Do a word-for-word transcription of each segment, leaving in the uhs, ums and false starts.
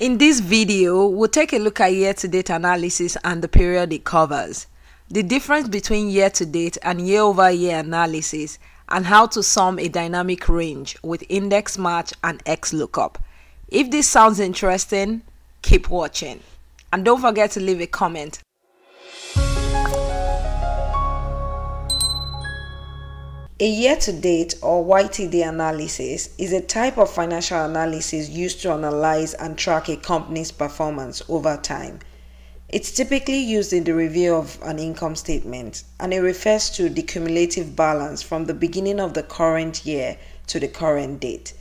In this video, we'll take a look at year-to-date analysis and the period it covers, the difference between year-to-date and year-over-year analysis, and how to sum a dynamic range with INDEX/MATCH and XLOOKUP. If this sounds interesting, keep watching. And don't forget to leave a comment. A year-to-date or Y T D analysis is a type of financial analysis used to analyze and track a company's performance over time. It's typically used in the review of an income statement, and it refers to the cumulative balance from the beginning of the current year to the current date.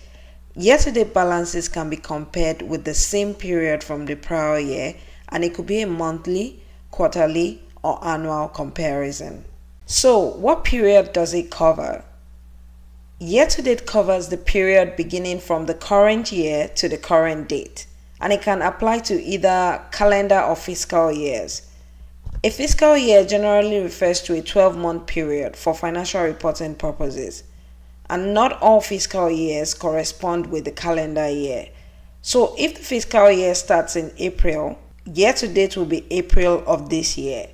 Year-to-date balances can be compared with the same period from the prior year, and it could be a monthly, quarterly, or annual comparison. So, what period does it cover? Year-to-date covers the period beginning from the current year to the current date, and it can apply to either calendar or fiscal years. A fiscal year generally refers to a twelve-month period for financial reporting purposes, and not all fiscal years correspond with the calendar year. So, if the fiscal year starts in April, year-to-date will be April of this year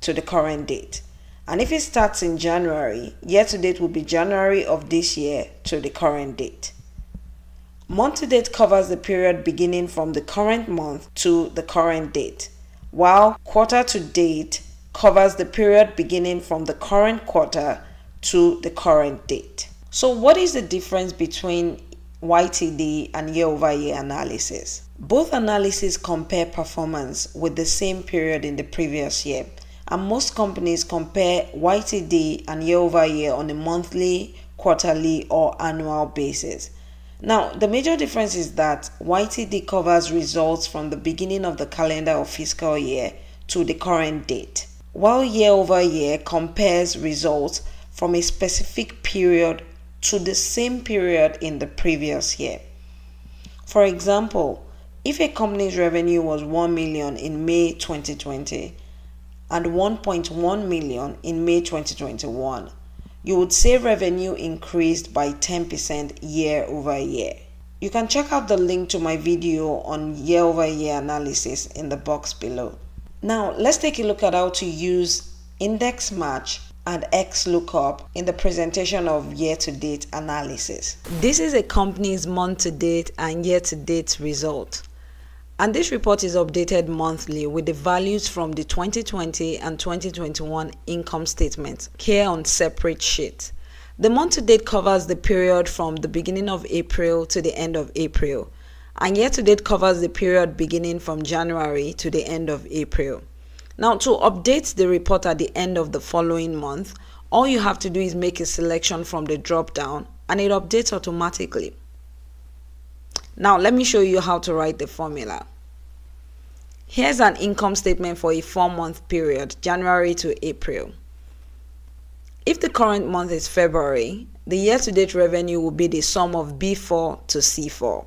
to the current date. And if it starts in January, year-to-date will be January of this year to the current date. Month-to-date covers the period beginning from the current month to the current date, while quarter-to-date covers the period beginning from the current quarter to the current date. So what is the difference between Y T D and year-over-year analysis? Both analyses compare performance with the same period in the previous year. And most companies compare Y T D and year-over-year on a monthly, quarterly, or annual basis. Now, the major difference is that Y T D covers results from the beginning of the calendar or fiscal year to the current date, while year-over-year compares results from a specific period to the same period in the previous year. For example, if a company's revenue was one million dollars in May twenty twenty, and one point one million dollars in May twenty twenty-one, you would say revenue increased by ten percent year over year. You can check out the link to my video on year over year analysis in the box below. Now let's take a look at how to use INDEX/MATCH and XLOOKUP in the presentation of year to date analysis. This is a company's month to date and year to date result. And this report is updated monthly with the values from the twenty twenty and twenty twenty-one income statements here on separate sheets. The month-to-date covers the period from the beginning of April to the end of April, and year-to-date covers the period beginning from January to the end of April. Now, to update the report at the end of the following month, all you have to do is make a selection from the drop-down and it updates automatically. Now let me show you how to write the formula. Here's an income statement for a four-month period, January to April. If the current month is February, the year-to-date revenue will be the sum of B four to C four.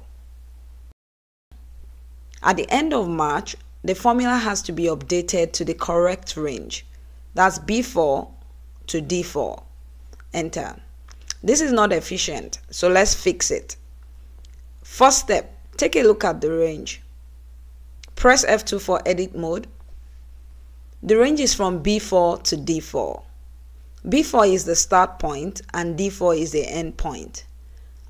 At the end of March, the formula has to be updated to the correct range. That's B four to D four. Enter. This is not efficient, so let's fix it. First step, take a look at the range. Press F two for edit mode. The range is from B four to D four. B four is the start point and D four is the end point.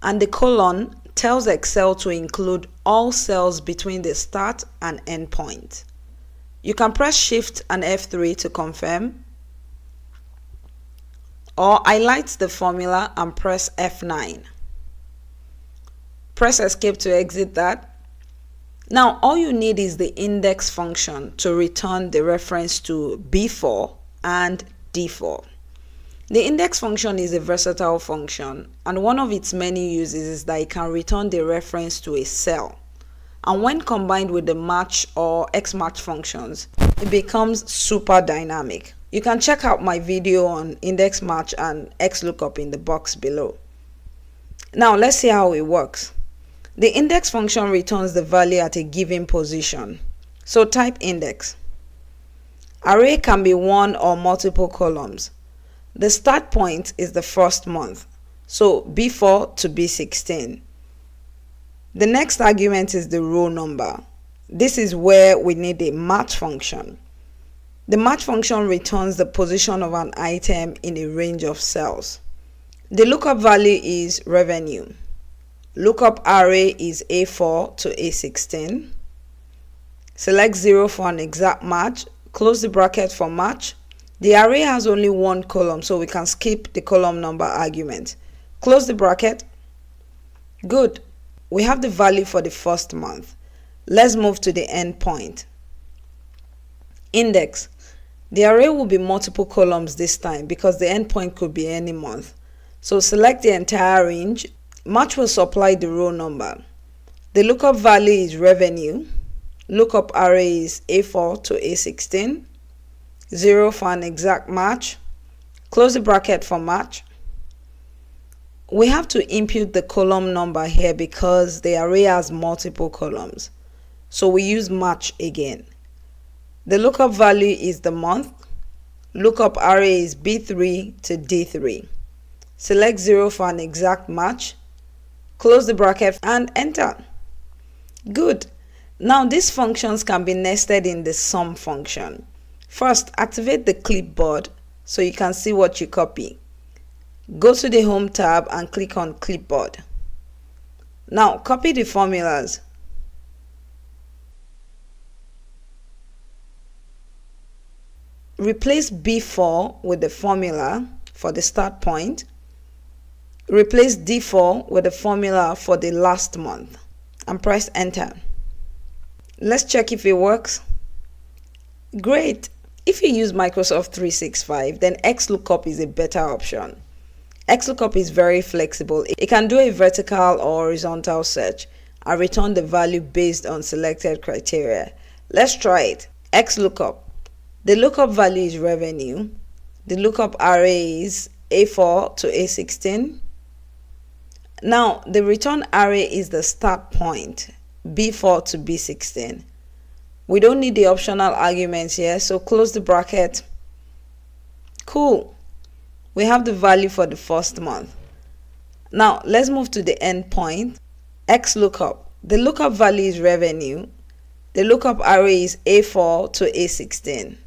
And the colon tells Excel to include all cells between the start and end point. You can press Shift and F three to confirm, or highlight the formula and press F nine. Press escape to exit that. Now all you need is the index function to return the reference to B four and D four. The index function is a versatile function, and one of its many uses is that it can return the reference to a cell. And when combined with the match or X match functions, it becomes super dynamic. You can check out my video on INDEX/MATCH and XLOOKUP in the box below. Now let's see how it works. The index function returns the value at a given position. So type index. Array can be one or multiple columns. The start point is the first month, so B four to B sixteen. The next argument is the row number. This is where we need a match function. The match function returns the position of an item in a range of cells. The lookup value is revenue. Lookup array is A four to A sixteen. Select zero for an exact match. Close the bracket for match. The array has only one column, so we can skip the column number argument. Close the bracket. Good. We have the value for the first month. Let's move to the end point. Index. The array will be multiple columns this time because the end point could be any month. So select the entire range. Match will supply the row number. The lookup value is revenue. Lookup array is A four to A sixteen. zero for an exact match. Close the bracket for match. We have to input the column number here because the array has multiple columns. So we use match again. The lookup value is the month. Lookup array is B three to D three. Select zero for an exact match. Close the bracket and enter. Good. Now these functions can be nested in the sum function. First, activate the clipboard so you can see what you copy. Go to the Home tab and click on Clipboard. Now, copy the formulas. Replace B four with the formula for the start point. Replace D four with the formula for the last month and press enter. Let's check if it works. Great! If you use Microsoft three sixty-five, then X lookup is a better option. X lookup is very flexible. It can do a vertical or horizontal search and return the value based on selected criteria. Let's try it. X lookup. The lookup value is revenue. The lookup array is A four to A sixteen. Now, the return array is the start point, B four to B sixteen. We don't need the optional arguments here, so close the bracket. Cool. We have the value for the first month. Now, let's move to the end point. X lookup. The lookup value is revenue. The lookup array is A four to A sixteen.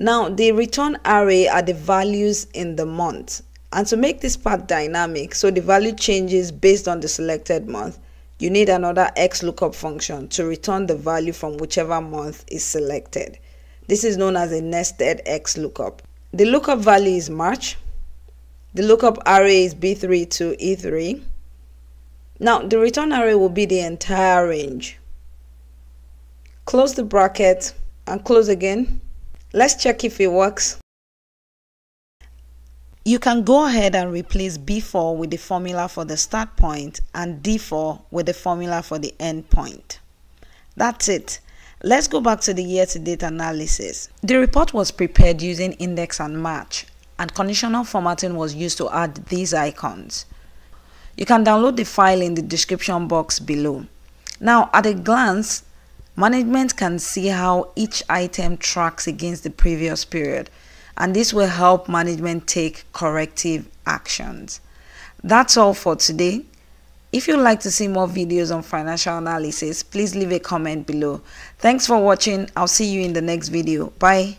Now, the return array are the values in the month. And to make this part dynamic, so the value changes based on the selected month, you need another X lookup function to return the value from whichever month is selected. This is known as a nested X lookup. The lookup value is March. The lookup array is B three to E three. Now, the return array will be the entire range. Close the bracket and close again. Let's check if it works. You can go ahead and replace B four with the formula for the start point and D four with the formula for the end point. That's it. Let's go back to the year-to-date analysis. The report was prepared using index and match, and conditional formatting was used to add these icons. You can download the file in the description box below. Now, at a glance, management can see how each item tracks against the previous period, and this will help management take corrective actions. That's all for today. If you'd like to see more videos on financial analysis, please leave a comment below. Thanks for watching. I'll see you in the next video. Bye.